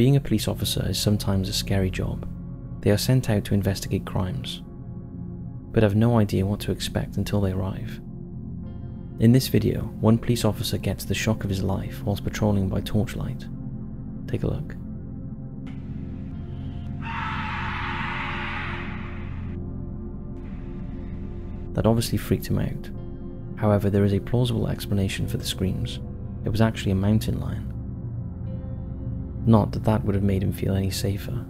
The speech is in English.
Being a police officer is sometimes a scary job. They are sent out to investigate crimes, but have no idea what to expect until they arrive. In this video, one police officer gets the shock of his life whilst patrolling by torchlight. Take a look. That obviously freaked him out. However, there is a plausible explanation for the screams. It was actually a mountain lion. Not that that would have made him feel any safer.